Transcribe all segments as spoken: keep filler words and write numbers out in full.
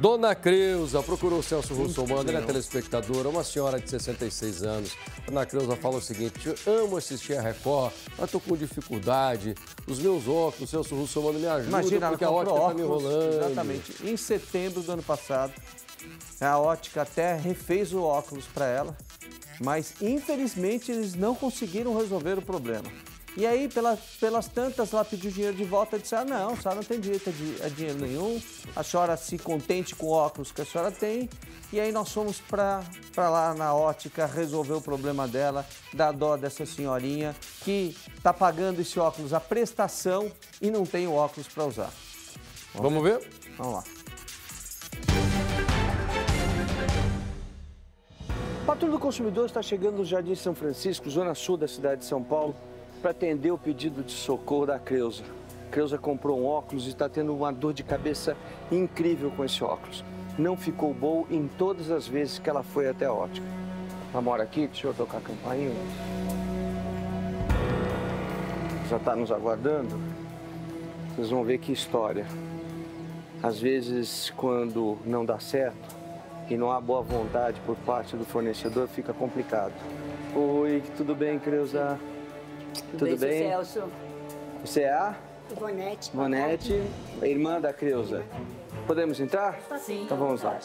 Dona Creusa procurou o Celso Russomanno, ela é telespectadora, uma senhora de sessenta e seis anos. Dona Creusa fala o seguinte: eu amo assistir a Record, mas estou com dificuldade. Os meus óculos, o Celso Russomanno me ajuda. Imagina, porque a ótica está me enrolando. Exatamente. Em setembro do ano passado, a ótica até refez o óculos para ela, mas infelizmente eles não conseguiram resolver o problema. E aí, pelas, pelas tantas, ela pediu dinheiro de volta e disse: ah, não, a senhora não tem direito a dinheiro nenhum, a senhora se contente com o óculos que a senhora tem. E aí nós fomos para lá na ótica resolver o problema dela, da dó dessa senhorinha que está pagando esse óculos, a prestação, e não tem o óculos para usar. Vamos, Vamos ver? ver? Vamos lá. A Patrulha do Consumidor está chegando no Jardim São Francisco, zona sul da cidade de São Paulo, para atender o pedido de socorro da Creusa. Creusa comprou um óculos e está tendo uma dor de cabeça incrível com esse óculos. Não ficou bom em todas as vezes que ela foi até a ótica. Ela mora aqui, deixa eu tocar a campainha. Já está nos aguardando. Vocês vão ver que história. Às vezes, quando não dá certo e não há boa vontade por parte do fornecedor, fica complicado. Oi, tudo bem, Creusa? Tudo, Tudo bem, Celso? Você é a? Ivonete. Ivonete, irmã da Creusa. Podemos entrar? Sim. Então vamos lá.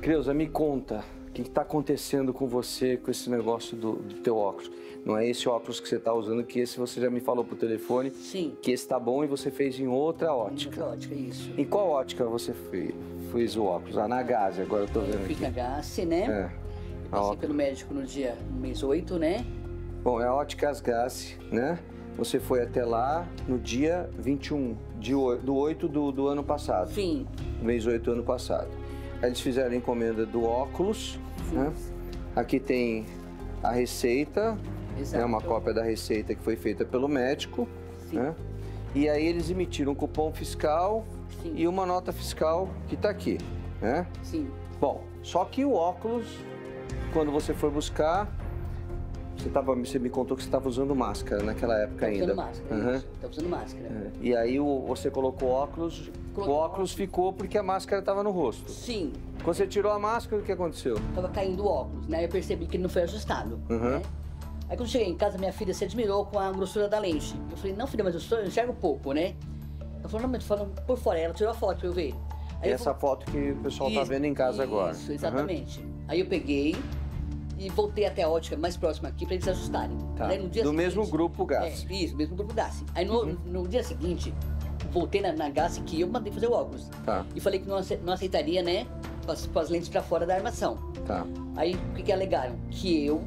Creusa, me conta o que está acontecendo com você, com esse negócio do, do teu óculos. Não é esse óculos que você está usando, que esse você já me falou por telefone. Sim. Que esse está bom e você fez em outra ótica. Em outra ótica, isso. Em qual ótica você fez, fez o óculos? Ah, na Gás, agora eu estou vendo aqui. Fica Gás, né? É. Eu passei pelo médico no dia mês oito, né? Bom, é a Óticas Gás, né? Você foi até lá no dia vinte e um de oito, do oito do, do ano passado. Sim. mês oito do ano passado. Aí eles fizeram a encomenda do óculos, sim, né? Aqui tem a receita, é, né? Uma cópia da receita que foi feita pelo médico, sim, né? E aí eles emitiram um cupom fiscal, sim, e uma nota fiscal que tá aqui, né? Sim. Bom, só que o óculos, quando você foi buscar... Você, tava, você me contou que você estava usando máscara naquela época ainda. Estava usando máscara, uhum. Estava usando máscara. É. E aí o, você colocou óculos, colocou o óculos, óculos ficou porque a máscara estava no rosto. Sim. Quando você tirou a máscara, o que aconteceu? Estava caindo o óculos, né? Eu percebi que ele não foi ajustado, uhum, né? Aí quando cheguei em casa, minha filha se admirou com a grossura da lente. Eu falei: não, filha, mas eu, sou, eu enxergo pouco, né? Ela falou: não, mas eu tô falando por fora. Ela tirou a foto pra eu ver. Aí eu essa falei... foto que o pessoal está vendo em casa, isso, agora. Isso, exatamente. Uhum. Aí eu peguei e voltei até a ótica mais próxima aqui para eles ajustarem. Tá. Aí, no dia do seguinte, mesmo grupo Gás. É, isso, mesmo grupo Gás. Aí no, uhum, no dia seguinte, voltei na, na Gás que eu mandei fazer o óculos. Tá. E falei que não, não aceitaria, né, com as, com as lentes para fora da armação. Tá. Aí o que, que alegaram? Que eu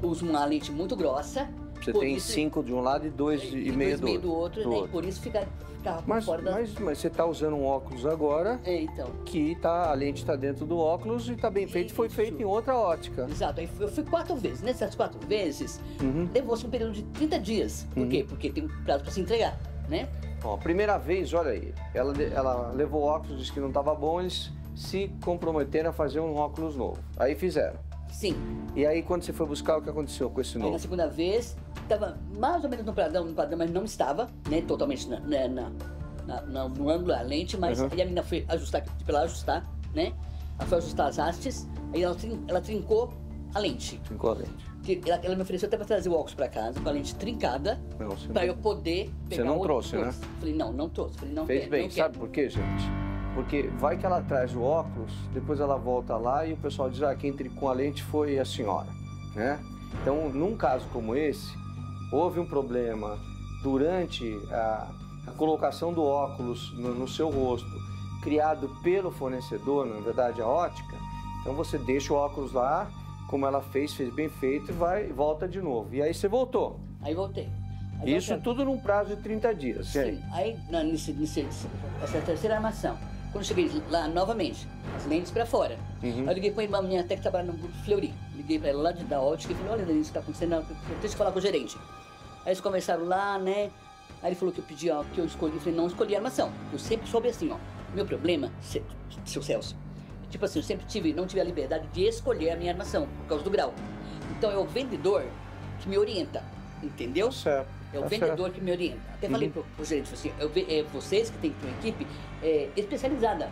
uso uma lente muito grossa. Você tem isso, cinco de um lado e dois e, e meio, dois do, meio do outro. Do né, outro. E por isso fica... Mas, fora da... mas, mas você está usando um óculos agora, é, então, que tá, a lente está dentro do óculos e está bem feito, isso, foi feito em outra ótica. Exato, aí eu fui quatro vezes. Nessas quatro vezes, uhum, levou-se um período de trinta dias. Por uhum. quê? Porque tem um prazo para se entregar, né? Bom, a primeira vez, olha aí, ela, ela levou óculos, disse que não estava bom, eles se comprometeram a fazer um óculos novo. Aí fizeram. Sim. E aí quando você foi buscar, o que aconteceu com esse novo? Aí, na segunda vez... Estava mais ou menos no padrão, no padrão, mas não estava, né, totalmente na, na, na, na, no ângulo da lente, mas uhum, aí a menina foi ajustar, para ela ajustar, né, ela foi ajustar as hastes, aí ela, trin, ela trincou a lente. Trincou a lente. Ela, ela me ofereceu até para trazer o óculos para casa, com a lente trincada, para eu poder pegar. Você não trouxe, né? Falei, não, não trouxe. Falei, não fez quero, bem, não sabe quero. Por quê, gente? Porque vai que ela traz o óculos, depois ela volta lá e o pessoal diz: ah, quem trincou a lente foi a senhora, né? Então, num caso como esse, houve um problema durante a, a colocação do óculos no, no seu rosto, criado pelo fornecedor, na verdade a ótica. Então você deixa o óculos lá, como ela fez, fez bem feito, e vai, volta de novo. E aí você voltou. Aí voltei. Aí isso voltei. Tudo num prazo de trinta dias. Sim. Aí, aí na, nesse, nesse, essa terceira armação, quando cheguei lá novamente, as lentes para fora. Uhum. Eu liguei para uma menina até que trabalha no grupo Fleury. Liguei para ela lá de, da ótica e falei: olha, Denise, o que está acontecendo? Eu preciso falar com o gerente. Aí eles conversaram lá, né? Aí ele falou que eu pedi, ó, que eu escolhi. Eu falei: não escolhi a armação. Eu sempre soube assim, ó. Meu problema, se, seu Celso, tipo assim, eu sempre tive, não tive a liberdade de escolher a minha armação, por causa do grau. Então é o vendedor que me orienta, entendeu? Certo. É o tá vendedor certo. Que me orienta. Até uhum. falei para o gerente, assim, eu, é, vocês que têm uma equipe é, especializada,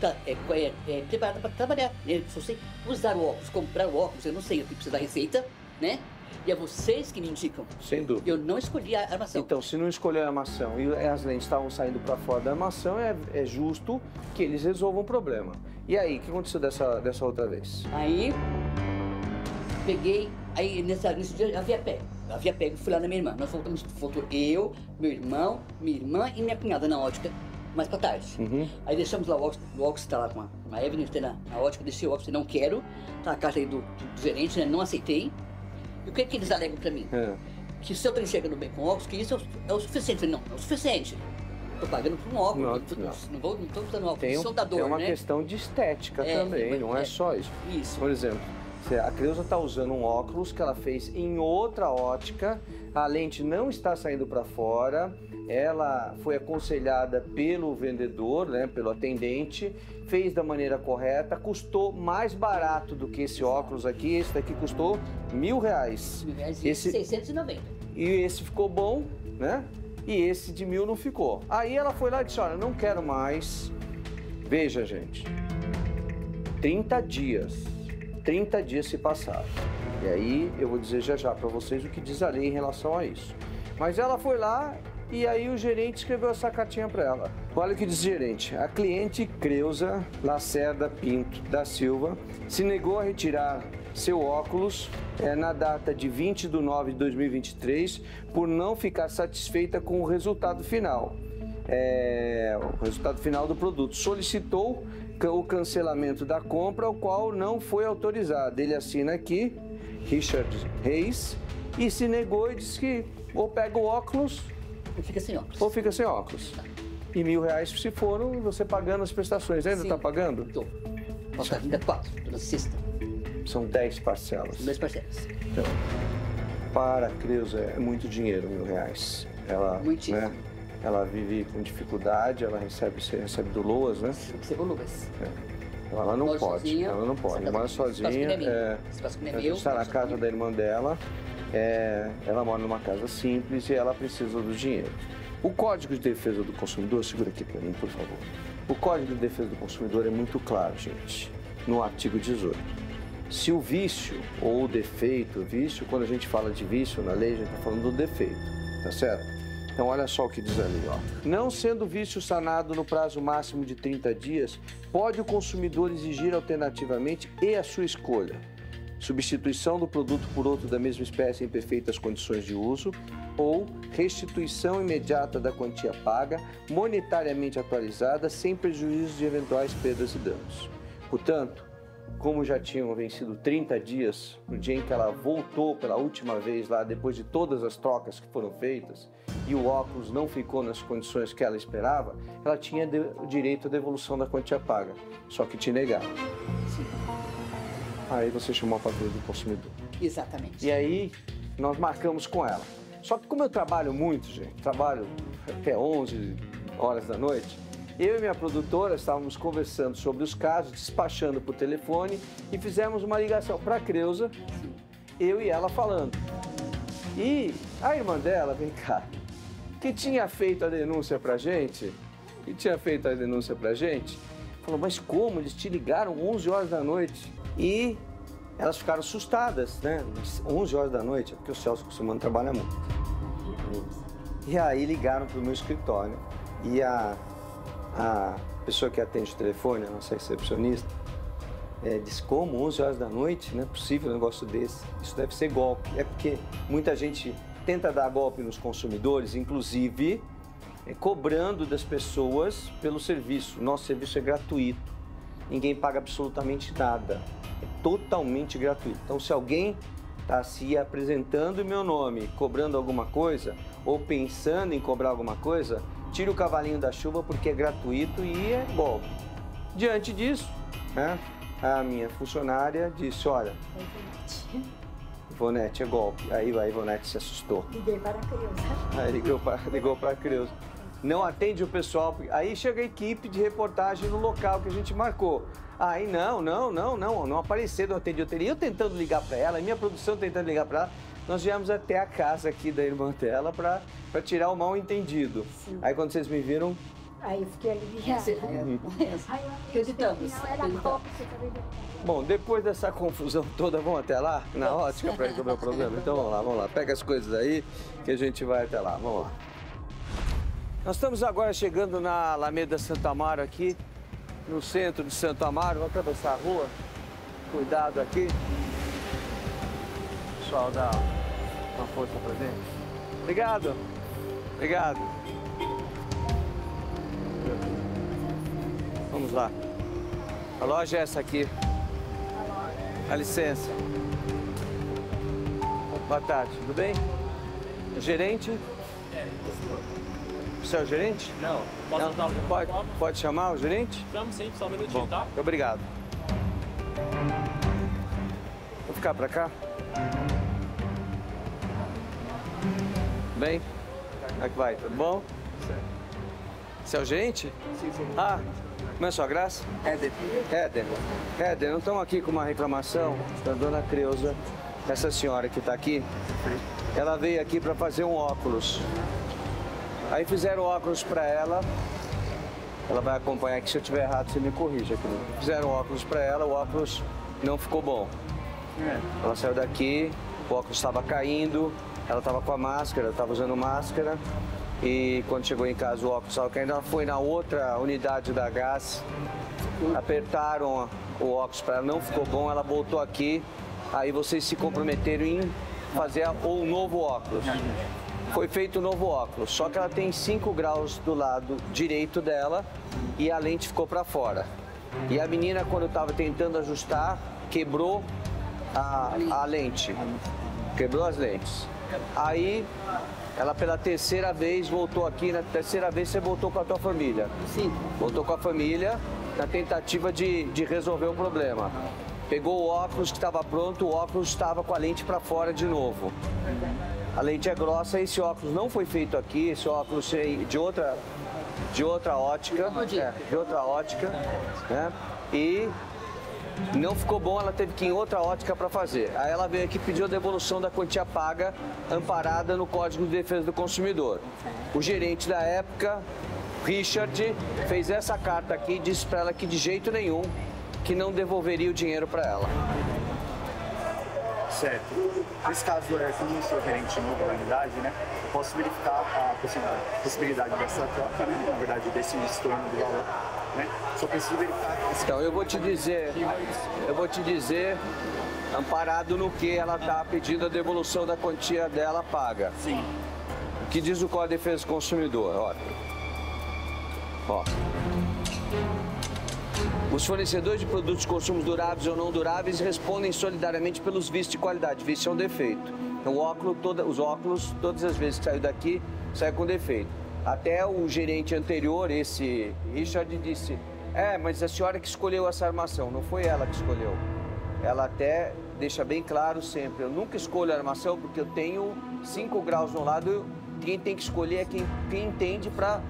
tá, é, é, é, preparada para trabalhar. Né? Eu sei usar o óculos, comprar o óculos, eu não sei, eu tenho que precisar da receita, né? E é vocês que me indicam. Sem dúvida. Eu não escolhi a armação. Então, se não escolher a armação e as lentes estavam saindo para fora da armação, é, é justo que eles resolvam o problema. E aí, o que aconteceu dessa, dessa outra vez? Aí, peguei, aí nessa, nesse dia havia pego, havia pego, fui lá na minha irmã. Nós voltamos, voltou eu, meu irmão, minha irmã e minha cunhada na ótica, mais pra tarde. Uhum. Aí deixamos lá o óculos, o óculos tá lá com a Evelyn, na, na ótica, deixei o óculos, não quero, tá a carta aí do, do, do gerente, né, não aceitei. E o que, é que eles alegam para mim? É. Que se eu tô enxergando bem com óculos, que isso é o, é o suficiente. Não, é o suficiente. Tô pagando por um óculos, não, não. não vou, não tô usando óculos, tem um, sou da dor, né? É uma né? questão de estética é, também, é, não é, é só isso. Isso. Por exemplo, a Creusa está usando um óculos que ela fez em outra ótica, a lente não está saindo para fora, ela foi aconselhada pelo vendedor, né, pelo atendente, fez da maneira correta, custou mais barato do que esse óculos aqui, esse daqui custou mil reais. Mil reais e esse... seiscentos e noventa. E esse ficou bom, né? E esse de mil não ficou. Aí ela foi lá e disse, olha, não quero mais. Veja, gente, trinta dias. trinta dias se passaram. E aí eu vou dizer já já para vocês o que diz a lei em relação a isso. Mas ela foi lá e aí o gerente escreveu essa cartinha para ela. Olha o que diz o gerente. A cliente Creusa Lacerda Pinto da Silva se negou a retirar seu óculos é, na data de vinte de nove de dois mil e vinte e três por não ficar satisfeita com o resultado final. É, o resultado final do produto. Solicitou o cancelamento da compra, o qual não foi autorizado. Ele assina aqui, Richard Reis, e se negou e disse que ou pega o óculos, ou fica sem óculos. Ou fica sem óculos. Tá. E mil reais se foram, você pagando as prestações. Ainda está pagando? Estou. Falta ainda quatro, na sexta. São dez parcelas. São dez parcelas. Então, para a Creusa, é muito dinheiro, mil reais. Ela, muitíssimo. Né? Ela vive com dificuldade, ela recebe, recebe do Loas, né? Recebo Loas. É. Ela não pode, ela não pode. Mora sozinha, é, está na casa da irmã dela, é, ela mora numa casa simples e ela precisa do dinheiro. O Código de Defesa do Consumidor, segura aqui para mim, por favor. O Código de Defesa do Consumidor é muito claro, gente, no artigo dezoito. Se o vício ou o defeito, o vício, quando a gente fala de vício na lei, a gente está falando do defeito, tá certo? Então, olha só o que diz ali, ó. Não sendo vício sanado no prazo máximo de trinta dias, pode o consumidor exigir alternativamente e a sua escolha. Substituição do produto por outro da mesma espécie em perfeitas condições de uso ou restituição imediata da quantia paga, monetariamente atualizada, sem prejuízo de eventuais perdas e danos. Portanto, como já tinham vencido trinta dias, no dia em que ela voltou pela última vez lá, depois de todas as trocas que foram feitas, e o óculos não ficou nas condições que ela esperava, ela tinha o direito à devolução da quantia paga, só que te negaram. Sim. Aí você chamou a Patrulha do Consumidor. Exatamente. E aí nós marcamos com ela. Só que como eu trabalho muito, gente, trabalho até onze horas da noite, eu e minha produtora estávamos conversando sobre os casos, despachando por telefone e fizemos uma ligação para a Creusa, eu e ela falando. E a irmã dela, vem cá, que tinha feito a denúncia para a gente, que tinha feito a denúncia para a gente, falou, mas como? Eles te ligaram onze horas da noite. E elas ficaram assustadas, né? onze horas da noite, é porque o Celso Russomanno trabalha muito. E aí ligaram para o meu escritório e a... A pessoa que atende o telefone, a nossa recepcionista, é, diz como onze horas da noite, não é possível um negócio desse, isso deve ser golpe. É porque muita gente tenta dar golpe nos consumidores, inclusive é, cobrando das pessoas pelo serviço. Nosso serviço é gratuito, ninguém paga absolutamente nada, é totalmente gratuito. Então se alguém está se apresentando em meu nome, cobrando alguma coisa ou pensando em cobrar alguma coisa, tira o cavalinho da chuva porque é gratuito e é golpe. Diante disso, né, a minha funcionária disse, olha, é Ivonete, é golpe. Aí a Ivonete se assustou. Liguei para a Creusa. Aí ligou para, ligou para a Creusa. Não atende o pessoal. Aí chega a equipe de reportagem no local que a gente marcou. Aí não, não, não, não, não apareceu, não atendeu. Eu tentando ligar para ela, minha produção tentando ligar para ela. nós viemos até a casa aqui da irmã dela para tirar o mal entendido. Sim. Aí quando vocês me viram... Aí eu fiquei aliviada. Uhum. Acreditamos. Bom, depois dessa confusão toda, vamos até lá? Na ótica para resolver o problema? Então vamos lá, vamos lá. Pega as coisas aí que a gente vai até lá. Vamos lá. Nós estamos agora chegando na Alameda Santo Amaro aqui, no centro de Santo Amaro. Vamos atravessar a rua. Cuidado aqui. Pessoal, dá uma força pra gente. Obrigado. Obrigado. Vamos lá. A loja é essa aqui. Dá licença. Boa tarde, tudo bem? O gerente? É, você é o gerente? Não. Posso Não. O pode, pode chamar o gerente? Vamos sim, só um minutinho, tá? Obrigado. Vou ficar pra cá? Bem? Como é que vai? Tudo bom? Você é o gerente? Sim, sim. Ah, não é sua graça? Éder. Éder. Éder, não estão aqui com uma reclamação da dona Creusa, essa senhora que está aqui. Ela veio aqui para fazer um óculos. Aí fizeram óculos para ela. Ela vai acompanhar aqui, se eu tiver errado, você me corrija aqui. Fizeram óculos para ela, o óculos não ficou bom. É. Ela saiu daqui, o óculos estava caindo, ela estava com a máscara, estava usando máscara. E quando chegou em casa o óculos estava caindo, ela foi na outra unidade da Gás, apertaram o óculos para ela, não ficou bom, ela voltou aqui. Aí vocês se comprometeram em fazer um novo óculos. Foi feito um novo óculos, só que ela tem cinco graus do lado direito dela e a lente ficou para fora. E a menina, quando estava tentando ajustar, quebrou a, a lente, quebrou as lentes. Aí, ela pela terceira vez voltou aqui, na terceira vez você voltou com a tua família. Sim. Voltou com a família na tentativa de, de resolver o problema. Pegou o óculos que estava pronto, o óculos estava com a lente para fora de novo. A lente é grossa, esse óculos não foi feito aqui, esse óculos é de outra, de outra ótica, é, de outra ótica, né? E não ficou bom, ela teve que ir em outra ótica para fazer. Aí ela veio aqui e pediu a devolução da quantia paga, amparada no Código de Defesa do Consumidor. O gerente da época, Richard, fez essa carta aqui e disse para ela que de jeito nenhum, que não devolveria o dinheiro para ela. Certo. Nesse caso, eu não sou gerente novo da unidade, né? Eu posso verificar a possibilidade dessa troca, né? Na verdade, desse estorno do valor, né? Só preciso verificar... Esse... Então, eu vou te dizer, eu vou te dizer, amparado no que ela está pedindo a devolução da quantia dela paga. Sim. O que diz o Código de Defesa do Consumidor? Olha. Ó. Os fornecedores de produtos de consumos duráveis ou não duráveis respondem solidariamente pelos vistos de qualidade. Visto é um defeito. O óculo, toda, os óculos, todas as vezes que saiu daqui, sai com defeito. Até o gerente anterior, esse Richard, disse: é, mas a senhora que escolheu essa armação, não foi ela que escolheu. Ela até deixa bem claro sempre: eu nunca escolho a armação porque eu tenho cinco graus no lado. Quem tem que escolher é quem, quem entende para...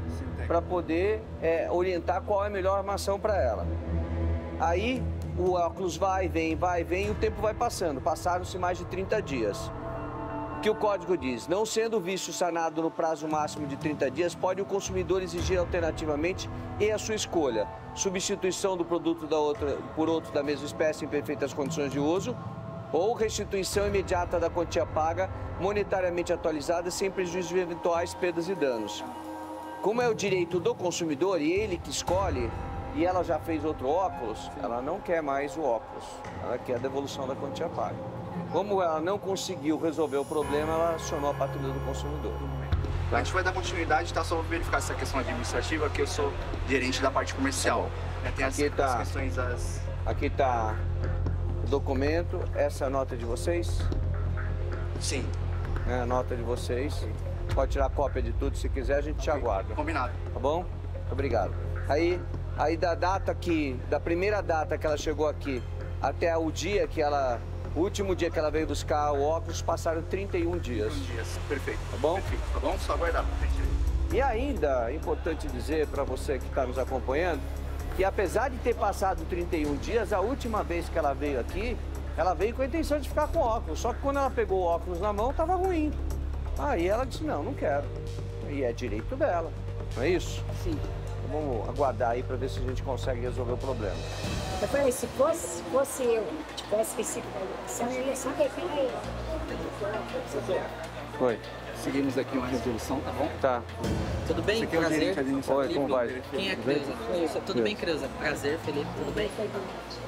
para poder é, orientar qual é a melhor armação para ela. Aí o óculos vai, vem, vai, vem e o tempo vai passando. Passaram-se mais de trinta dias. O que o código diz? Não sendo o vício sanado no prazo máximo de trinta dias, pode o consumidor exigir alternativamente e a sua escolha. Substituição do produto da outra, por outro da mesma espécie em perfeitas condições de uso ou restituição imediata da quantia paga, monetariamente atualizada, sem prejuízo de eventuais perdas e danos. Como é o direito do consumidor e ele que escolhe, e ela já fez outro óculos, ela não quer mais o óculos, ela quer a devolução da quantia paga. Como ela não conseguiu resolver o problema, ela acionou a Patrulha do Consumidor. A gente vai dar continuidade, tá? Só verificar essa questão administrativa, que eu sou gerente da parte comercial. Tá, tem as, aqui tá, as questões, as... Aqui tá o documento, essa é a nota de vocês? Sim. É a nota de vocês. Pode tirar cópia de tudo, se quiser, a gente te aguarda. Combinado. Tá bom? Obrigado. Aí, aí da data que, da primeira data que ela chegou aqui até o dia que ela, o último dia que ela veio buscar o óculos, passaram trinta e um dias. trinta e um dias, perfeito. Tá bom? Perfeito, tá bom? Só aguardar. E ainda, é importante dizer para você que está nos acompanhando, que apesar de ter passado trinta e um dias, a última vez que ela veio aqui, Ela veio com a intenção de ficar com óculos, só que quando ela pegou o óculos na mão, estava ruim. Aí ela disse, não, não quero. E é direito dela, não é isso? Sim. Então, vamos aguardar aí para ver se a gente consegue resolver o problema. Eu falei, se fosse, fosse eu, tivesse recebido a eleição, eu falei... Oi. Seguimos aqui uma resolução, tá bom? Tá. Tudo bem? Você prazer. Oi, como vai? Quem é Creusa? Tudo, tudo bem, Creusa? Prazer, Felipe. Tudo bem?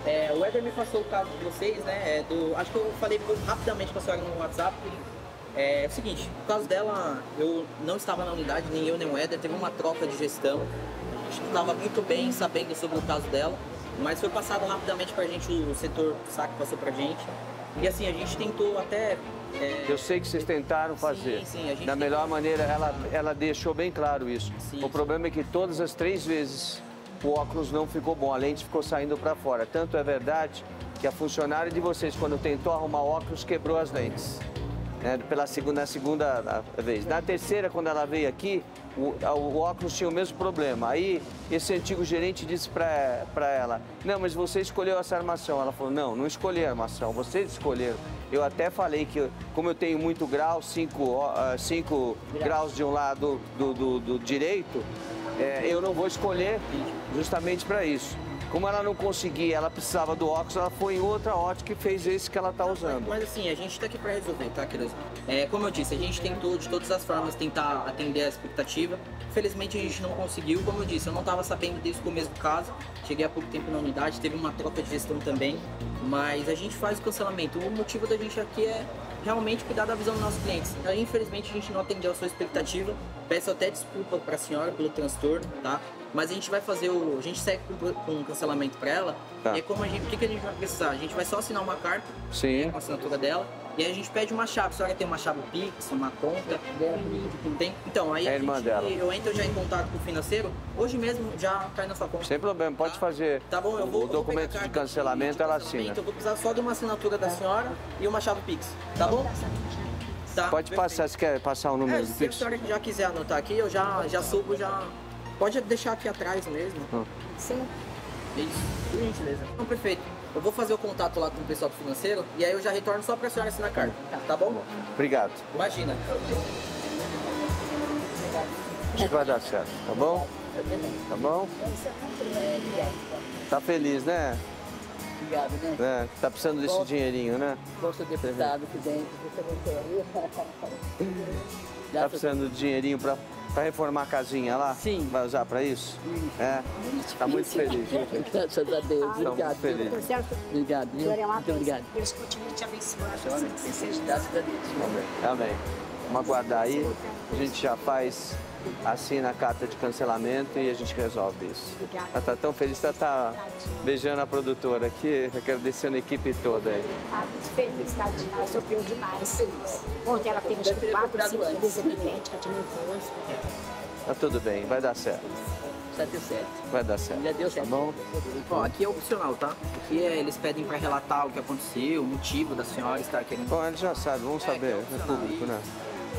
É, o Éder me passou o caso de vocês, né? É do, acho que eu falei rapidamente com a senhora no WhatsApp. É, é o seguinte, no caso dela, eu não estava na unidade, nem eu, nem o Éder. Teve uma troca de gestão. A gente estava muito bem sabendo sobre o caso dela. Mas foi passado rapidamente pra gente, o setor S A C passou pra gente. E assim, a gente tentou até... É... Eu sei que vocês tentaram fazer. Sim, sim, a gente da melhor tentou... maneira, ela, ela deixou bem claro isso. Sim, o problema sim. é que todas as três vezes o óculos não ficou bom, a lente ficou saindo para fora. Tanto é verdade que a funcionária de vocês, quando tentou arrumar o óculos, quebrou as lentes. Né? Pela segunda, na segunda vez. Na terceira, quando ela veio aqui, o, o óculos tinha o mesmo problema. Aí, esse antigo gerente disse para ela, não, mas você escolheu essa armação. Ela falou, não, não escolhi a armação, vocês escolheram. Eu até falei que, como eu tenho muito grau, cinco graus de um lado do, do, do direito, é, eu não vou escolher justamente para isso. Como ela não conseguia, ela precisava do óculos, ela foi em outra ótica e fez esse que ela está usando. Mas assim, a gente está aqui para resolver, tá, queridos? É, como eu disse, a gente tentou de todas as formas tentar atender a expectativa. Infelizmente a gente não conseguiu, como eu disse, eu não estava sabendo disso com o mesmo caso. Cheguei há pouco tempo na unidade, teve uma troca de gestão também, mas a gente faz o cancelamento. O motivo da gente aqui é realmente cuidar da visão dos nossos clientes. Aí, infelizmente a gente não atendeu a sua expectativa. Peço até desculpa para a senhora pelo transtorno, tá? Mas a gente vai fazer o... a gente segue com um cancelamento para ela. Tá. E como a gente... o que a gente vai precisar? A gente vai só assinar uma carta. Sim. Com a assinatura dela. E aí a gente pede uma chave. A senhora tem uma chave Pix, uma conta. Tem? Então, aí é a irmã gente... dela. Eu entro já em contato com o financeiro. Hoje mesmo já cai na sua conta. Sem problema, pode tá? fazer. Tá bom, eu vou... O documento vou de cancelamento, de ela assina. Eu vou precisar só de uma assinatura da senhora e uma chave Pix. Tá bom? Tá, pode perfeito. Passar, se quer passar o número é, do Pix. Se a senhora já quiser anotar aqui, eu já, já subo, já... Pode deixar aqui atrás mesmo. Hum. Sim. Isso. Gentileza. Então, perfeito. Eu vou fazer o contato lá com o pessoal do financeiro e aí eu já retorno só para a senhora assinar a carta. Tá bom? Obrigado. Imagina. Acho que vai dar certo, tá bom? Tá bom? Tá feliz, né? Obrigado, né? É, tá precisando desse Gosto, dinheirinho, né? Gosto de deputado que dentro, você não quer. Tá precisando de dinheirinho para... Para reformar a casinha lá? Sim. Vai usar para isso? Sim. É. Está muito feliz. Graças a Deus. Obrigado. Obrigado. Muito obrigado. Deus continue te abençoando. Graças a Deus. Amém. Vamos aguardar aí. A gente já faz assim na carta de cancelamento e a gente resolve isso. Obrigada. Ela está tão feliz, ela está beijando a produtora aqui, agradecendo a equipe toda aí. Ah, muito feliz, tá demais, sofreu demais. Ontem ela teve quatro, cinco desequilíbrios, que diminuiu. Tá tudo bem, vai dar certo. Vai dar certo. Vai dar certo. Já deu certo. Tá bom? Bom, aqui é opcional, tá? Aqui é, eles pedem para relatar o que aconteceu, o motivo da senhora estar querendo... Bom, eles já sabem, vamos é, saber, é público, né?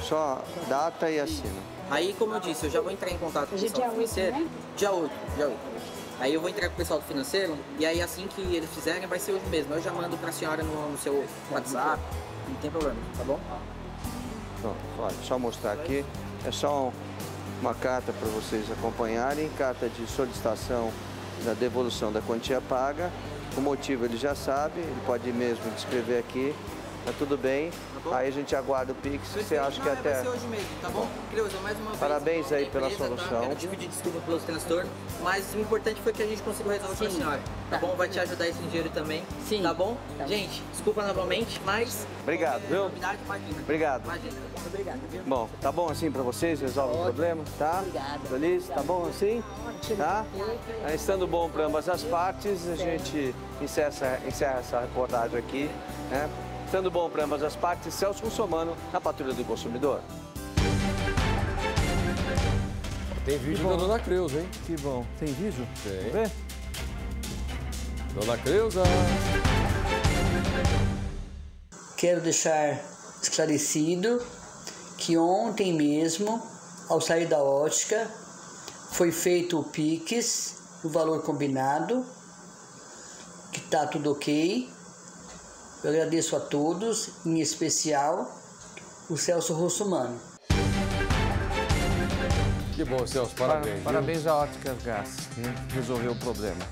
Só data e assina. Aí, como eu disse, eu já vou entrar em contato com o pessoal do financeiro. Dia oito, né? dia oito, dia oito. Aí eu vou entrar com o pessoal do financeiro e aí assim que eles fizerem vai ser hoje mesmo. Eu já mando pra senhora no, no seu WhatsApp, não tem problema, tá bom? Bom, olha, só mostrar aqui. É só uma carta para vocês acompanharem, carta de solicitação da devolução da quantia paga. O motivo ele já sabe, ele pode mesmo descrever aqui. Tá tudo bem, tá aí a gente aguarda o Pix, você acha que até... Vai ser hoje mesmo, tá bom? Creusa, mais uma vez... Parabéns aí pela solução. Tá? Quero te pedir desculpa pelos transtornos, mas o importante foi que a gente conseguiu resolver pra senhora, tá bom? Vai te ajudar esse dinheiro também, Sim. tá bom? Tá. Gente, desculpa novamente, mas... Obrigado, é, viu? Obrigado. Obrigado, viu? Bom, tá bom assim pra vocês? Resolve tá o problema, tá? Obrigada. Feliz? Tá bom assim? Ótimo. Tá? Aí, estando bom pra ambas as partes, a gente encerra, encerra essa reportagem aqui, né? Sendo bom para ambas as partes, Celso Russomanno, na Patrulha do Consumidor. Tem vídeo da Dona Creusa, hein? Que bom. Tem vídeo? Tem. Vamos ver? Dona Creusa! Quero deixar esclarecido que ontem mesmo, ao sair da ótica, foi feito o Pix, o valor combinado, que tá tudo ok. Eu agradeço a todos, em especial o Celso Russomanno. Que bom, Celso, parabéns. Parabéns à Óticas Gás, que resolveu o problema.